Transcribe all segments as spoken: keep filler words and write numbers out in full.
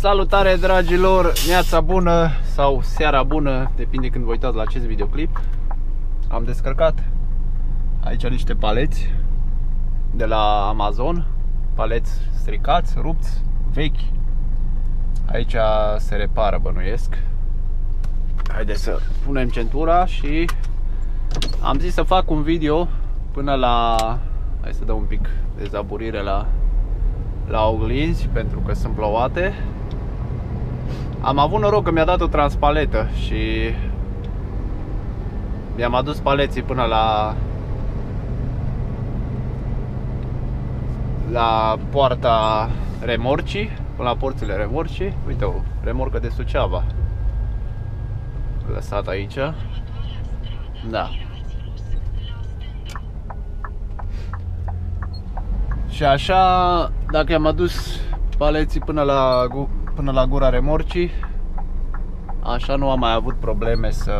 Salutare dragilor, neața bună sau seara bună, depinde când vă uitați la acest videoclip. Am descărcat aici niște paleți de la Amazon, paleți stricați, rupți, vechi. Aici se repară, bănuiesc. Haideți să punem centura și am zis să fac un video până la... Hai să dau un pic de zaburire la, la oglinzi, pentru că sunt plouate. Am avut noroc că mi-a dat o transpaletă și mi-am adus paleții până la la poarta remorcii, până la porțile remorcii. Uite o remorcă de Suceava lăsat aici. Da. Și așa, dacă am adus paleții până la, până la gura remorcii, așa nu am mai avut probleme să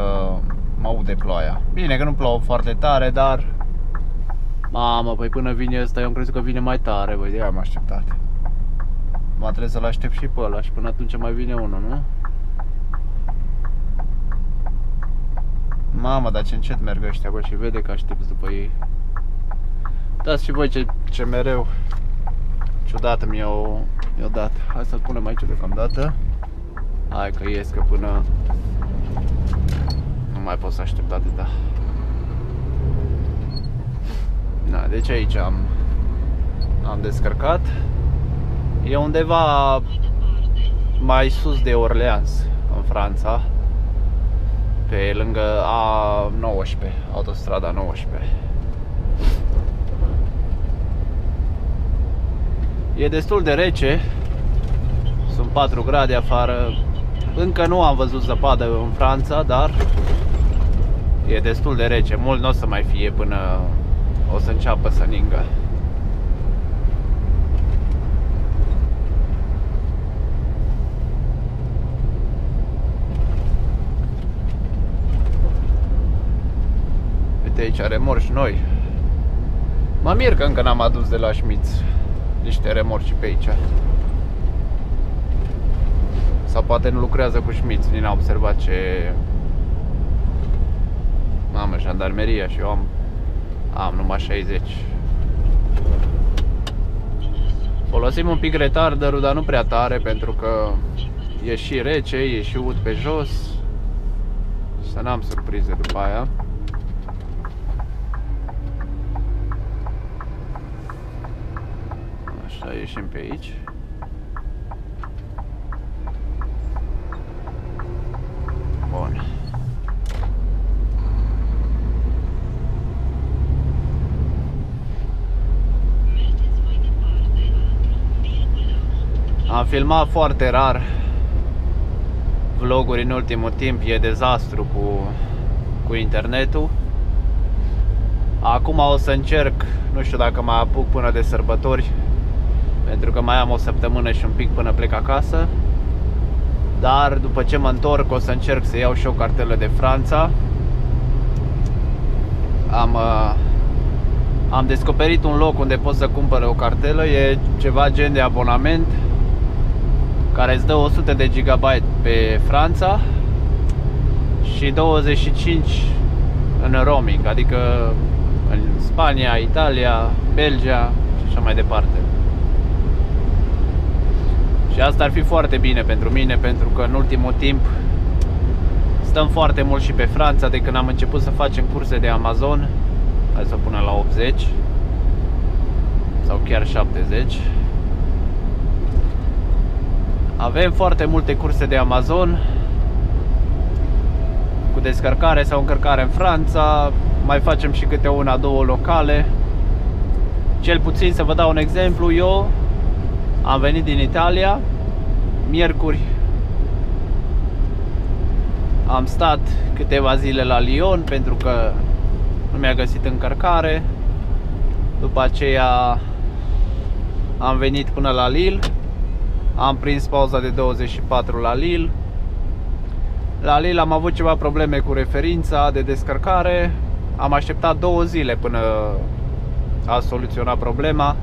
mă aude ploaia. Bine că nu plouă foarte tare, dar... Mamă, păi până vine ăsta, eu am crezut că vine mai tare, băi, de-aia am așteptat. Mă trebuie să-l aștept și pe ăla și până atunci mai vine unul, nu? Mamă, dar ce încet merg ăștia, bă, și vede că aștepți după ei. Uitați și voi ce, ce mereu ciudată mi-o mi-o dat. Hai să-l punem aici deocamdată. Hai că ies, că până nu mai pot să aștept atâta. Na, deci aici am, am descărcat. E undeva mai sus de Orleans, în Franța, pe lângă A nouăsprezece, autostrada nouăsprezece. E destul de rece, sunt patru grade afară, încă nu am văzut zăpadă în Franța, dar e destul de rece, mult nu o să mai fie până o să înceapă să ningă. Uite aici remorci noi, mă mir că încă n-am adus de la Schmitz niște remorci pe aici. Sau poate nu lucrează cu Schmitz, nici n-a observat ce... Mamă, jandarmeria și eu am... Am numai șaizeci. Folosim un pic retarderul, dar nu prea tare, pentru că e și rece, e și ud pe jos. Să n-am surprize după aia. Așa, ieșim pe aici. Bun. Am filmat foarte rar vloguri în ultimul timp, e dezastru cu, cu internetul. Acum o să încerc, nu știu dacă mai apuc până de sărbători, pentru că mai am o săptămână și un pic până plec acasă. Dar după ce mă întorc o să încerc să iau și o cartelă de Franța. Am, am descoperit un loc unde pot să cumpăr o cartelă. E ceva gen de abonament care îți dă o sută de gigabyte pe Franța și douăzeci și cinci în roaming, adică în Spania, Italia, Belgia și așa mai departe. Și asta ar fi foarte bine pentru mine, pentru că în ultimul timp stăm foarte mult și pe Franța. De când am început să facem curse de Amazon, hai să o punem la optzeci sau chiar șaptezeci. Avem foarte multe curse de Amazon cu descărcare sau încărcare în Franța. Mai facem și câte una, două locale. Cel puțin să vă dau un exemplu, eu am venit din Italia miercuri, am stat câteva zile la Lyon pentru că nu mi-a găsit încărcare. După aceea am venit până la Lille, am prins pauza de douăzeci și patru la Lille. La Lille am avut ceva probleme cu referința de descărcare, am așteptat două zile până a soluționat problema.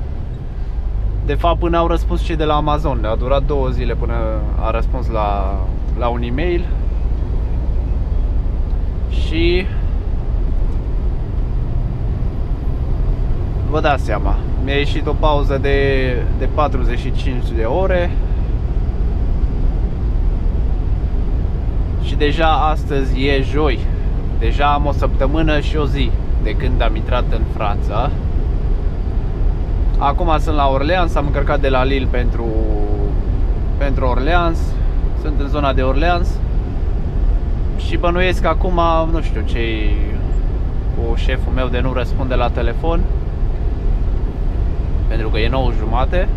De fapt, până au răspuns cei de la Amazon. A durat două zile până a răspuns la, la un e-mail. Și vă dați seama, mi-a ieșit o pauză de, de patruzeci și cinci de ore. Și deja astăzi e joi. Deja am o săptămână și o zi de când am intrat în Franța. Acum sunt la Orleans, am încărcat de la Lille pentru, pentru Orleans. Sunt în zona de Orleans. Și bănuiesc acum, nu știu ce-i cu șeful meu de nu răspunde la telefon, pentru că e nouă jumate.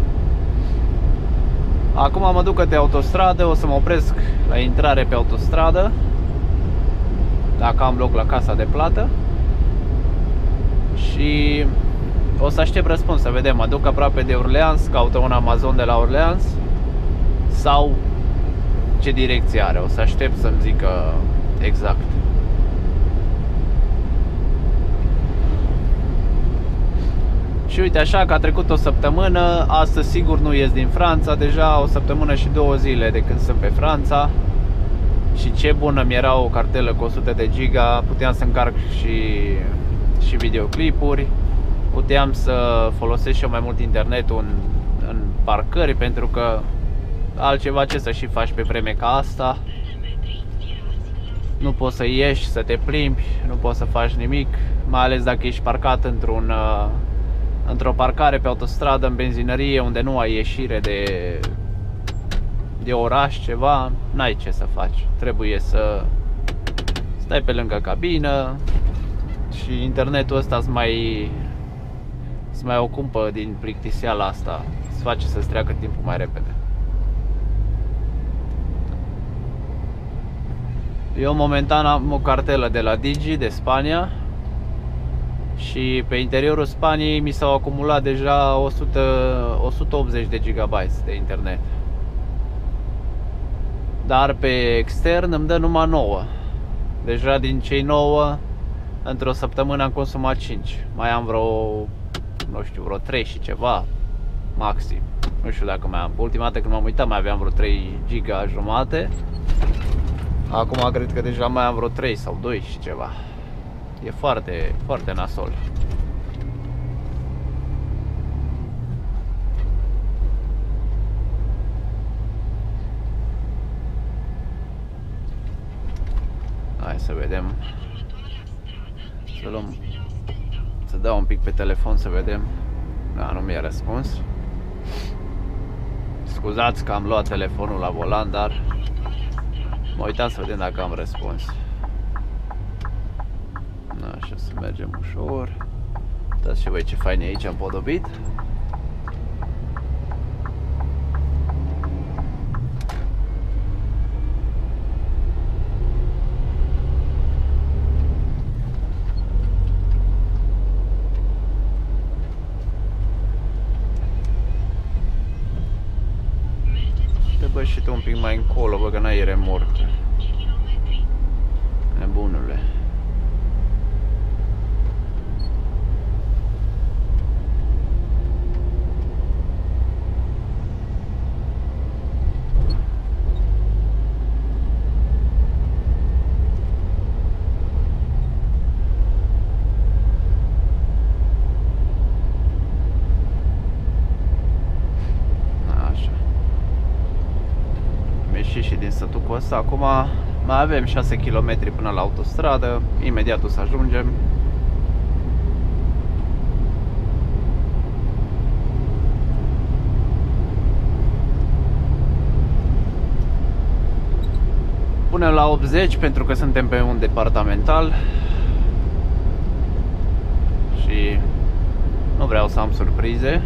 Acum mă duc către autostradă, o să mă opresc la intrare pe autostradă, dacă am loc la casa de plată. Și o să aștept răspuns, să vedem, mă duc aproape de Orleans, caută un Amazon de la Orleans sau ce direcție are, o să aștept să-mi zică exact. Și uite așa că a trecut o săptămână, astăzi sigur nu ies din Franța, deja o săptămână și două zile de când sunt pe Franța. Și ce bună mi era o cartelă cu o sută de giga, puteam să încarc și, și videoclipuri, puteam să folosesc și eu mai mult internetul în, în parcări, pentru că altceva ce să și faci pe vreme ca asta. Nu poți să ieși, să te plimbi, nu poți să faci nimic, mai ales dacă ești parcat într-un... într-o parcare pe autostradă, în benzinărie, unde nu ai ieșire de, de oraș, ceva, n-ai ce să faci. Trebuie să stai pe lângă cabină și internetul ăsta îți mai, îți mai ocupă din plictiseala asta, îți face să-ți treacă timpul mai repede. Eu momentan am o cartelă de la Digi, de Spania. Și pe interiorul Spaniei mi s-au acumulat deja o sută, o sută optzeci de gigabytes de internet. Dar pe extern îmi dă numai nouă. Deja din cei nouă, într-o săptămână am consumat cinci. Mai am vreo, nu știu, vreo trei și ceva, maxim. Nu știu dacă mai am. Ultima dată când m-am uitat mai aveam vreo trei giga jumate. Acum cred că deja mai am vreo trei sau doi și ceva. E foarte, foarte nasol. Hai să vedem. Să luăm, să dau un pic pe telefon să vedem. Da, nu mi-a răspuns. Scuzați că am luat telefonul la volan, dar mă uitam să vedem dacă am răspuns. Așa, să mergem ușor. Uitați și voi ce fain e aici, am podobit. Te bă și tu un pic mai încolo, bă, că n-ai remorcă. Nebunule. Acum mai avem șase kilometri până la autostradă, imediat o să ajungem. Punem la optzeci pentru că suntem pe un departamental și nu vreau să am surprize.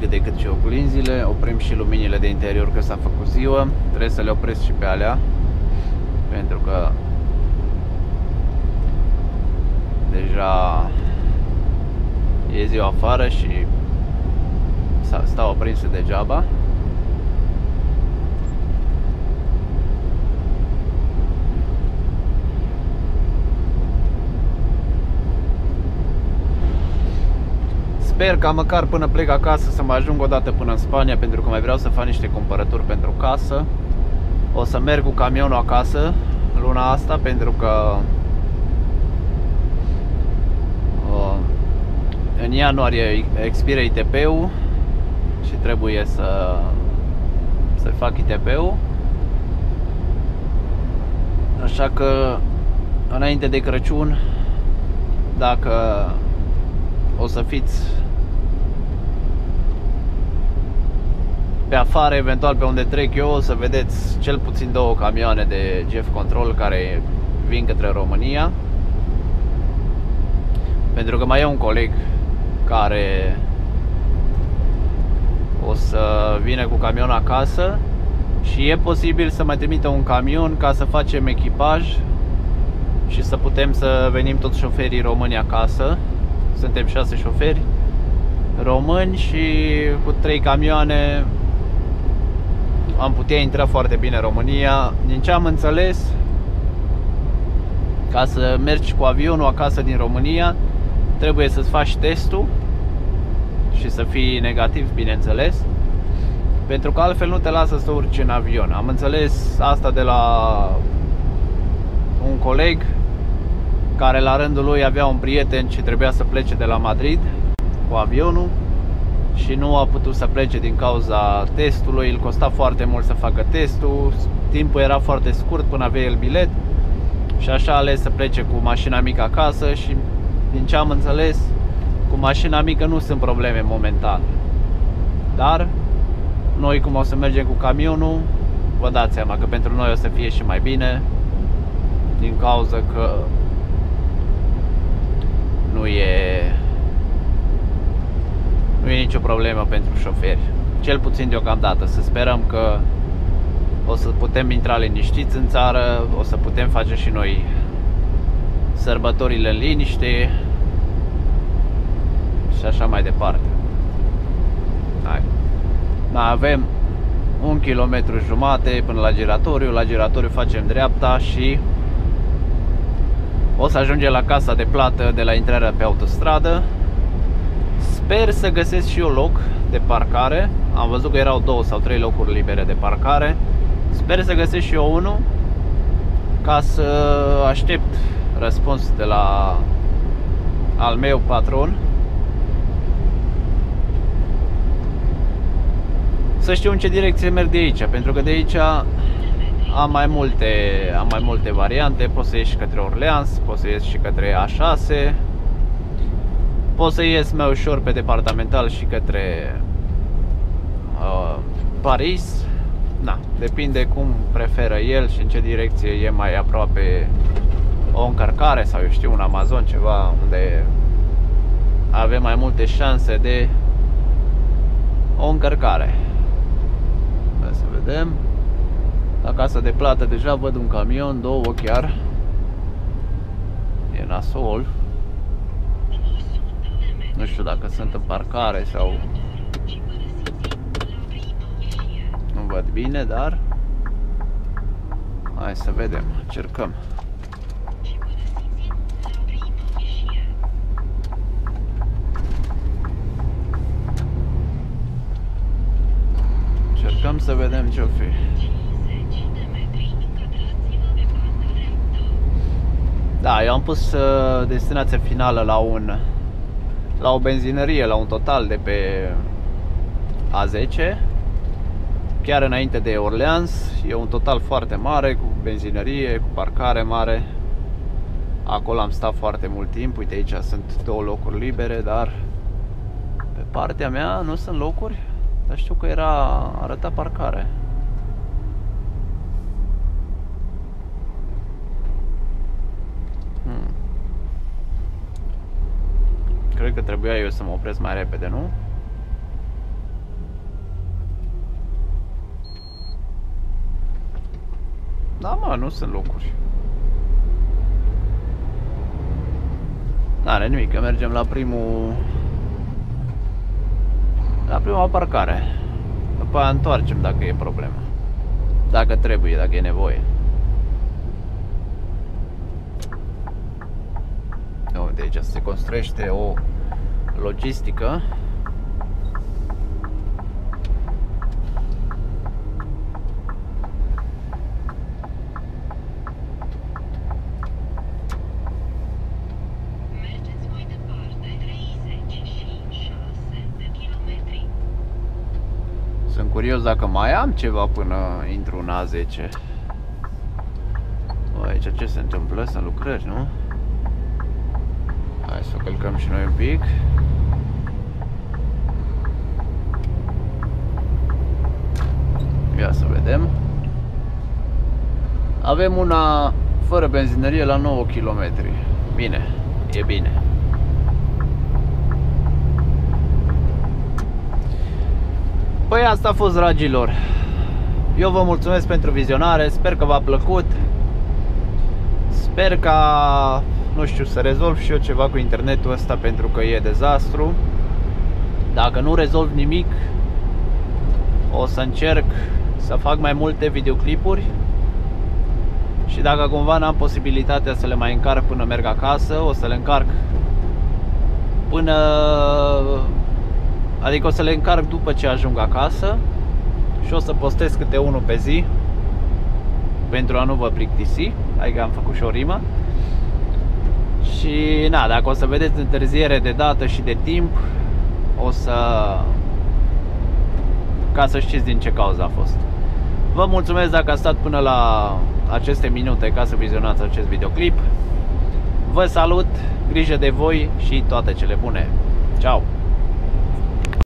Cât de cât și oglinzile, oprim și luminile de interior că s-a făcut ziua, trebuie să le opresc și pe alea, pentru că deja e ziua afară și stau aprinse degeaba. Sper ca măcar până plec acasă să mă ajung o dată până în Spania, pentru că mai vreau să fac niște cumpărături pentru casă. O să merg cu camionul acasă luna asta, pentru că uh, în ianuarie expiră I T P-ul și trebuie să, să fac I T P-ul. Așa că înainte de Crăciun, dacă o să fiți pe afară, eventual pe unde trec eu, o să vedeți cel puțin două camioane de Jeff Control care vin către România, pentru că mai e un coleg care o să vină cu camionul acasă și e posibil să mai trimită un camion ca să facem echipaj și să putem să venim toți șoferii români acasă. Suntem șase șoferi români și cu trei camioane am putea intra foarte bine în România. Din ce am înțeles, ca să mergi cu avionul acasă din România, trebuie să-ți faci testul și să fii negativ, bineînțeles, pentru că altfel nu te lasă să urci în avion. Am înțeles asta de la un coleg care la rândul lui avea un prieten ce trebuia să plece de la Madrid cu avionul și nu a putut să plece din cauza testului. Îl costa foarte mult să facă testul, timpul era foarte scurt până avea el bilet și așa a ales să plece cu mașina mică acasă și, din ce am înțeles, cu mașina mică nu sunt probleme momentan. Dar noi, cum o să mergem cu camionul, vă dați seama că pentru noi o să fie și mai bine, din cauza că Nu e, nu e nicio problemă pentru șoferi, cel puțin deocamdată. Să sperăm că o să putem intra liniștiți în țară, o să putem face și noi sărbătorile în liniște și așa mai departe. Hai. Da, avem un kilometru jumate până la giratoriu, la giratoriu facem dreapta și o să ajungem la casa de plată de la intrarea pe autostradă. Sper să găsesc și eu loc de parcare. Am văzut că erau două sau trei locuri libere de parcare. Sper să găsesc și eu unul, ca să aștept răspuns de la al meu patron. Să știu în ce direcție merg de aici, pentru că de aici Am mai multe, am mai multe variante. Poți să ieși către Orleans, poți să ieși și către A șase. Poți să ieși mai ușor pe departamental și către uh, Paris. Na, depinde cum preferă el și în ce direcție e mai aproape o încărcare sau, eu știu, un Amazon, ceva unde avem mai multe șanse de o încărcare. Hai să vedem. La casa de plată deja văd un camion, două chiar. E nasol. Nu știu dacă sunt în parcare sau... Nu văd bine, dar... Hai să vedem, încercăm. Încercăm să vedem ce-o fi. Da, eu am pus uh, destinația finală la un la o benzinărie, la un total de pe A zece, chiar înainte de Orleans. E un total foarte mare, cu benzinărie, cu parcare mare. Acolo am stat foarte mult timp. Uite, aici sunt două locuri libere, dar pe partea mea nu sunt locuri, dar știu că era, arăta parcare. Hmm. Cred că trebuia eu să mă opresc mai repede, nu? Da, mă, nu sunt locuri. N-are nimic, că mergem la primul... La prima parcare. După aia întoarcem dacă e problemă. Dacă trebuie, dacă e nevoie. De aici se construiește o logistică. Sunt curios dacă mai am ceva până intru în A zece. Bă, aici ce se întâmplă? Sunt lucrări, nu? Hai să o călcăm și noi un pic. Ia să vedem. Avem una fără benzinărie la nouă kilometri. Bine, e bine. Păi asta a fost, dragilor. Eu vă mulțumesc pentru vizionare. Sper că v-a plăcut. Sper că... Nu știu, să rezolv și eu ceva cu internetul ăsta, pentru că e dezastru. Dacă nu rezolv nimic, o să încerc să fac mai multe videoclipuri. Și dacă cumva n-am posibilitatea să le mai încarc până merg acasă, o să le încarc până... Adică o să le încarc după ce ajung acasă. Și o să postez câte unul pe zi, pentru a nu vă plictisi. Adică am făcut și o rimă. Și na, dacă o să vedeți întârziere de dată și de timp, o să... ca să știți din ce cauză a fost. Vă mulțumesc dacă ați stat până la aceste minute ca să vizionați acest videoclip. Vă salut, grijă de voi și toate cele bune. Ciao!